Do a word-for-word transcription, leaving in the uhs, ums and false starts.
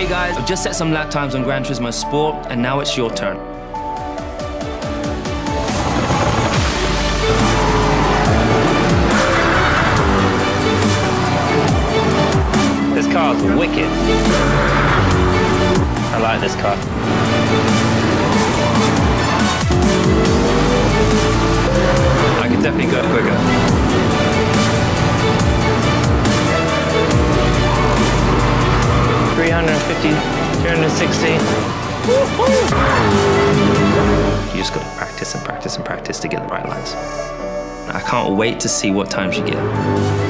Hey guys, I've just set some lap times on Gran Turismo Sport, and now it's your turn. This car's wicked. I like this car. I could definitely go quicker. three fifty, three sixty. You just got to practice and practice and practice to get the right lines. I can't wait to see what times you get.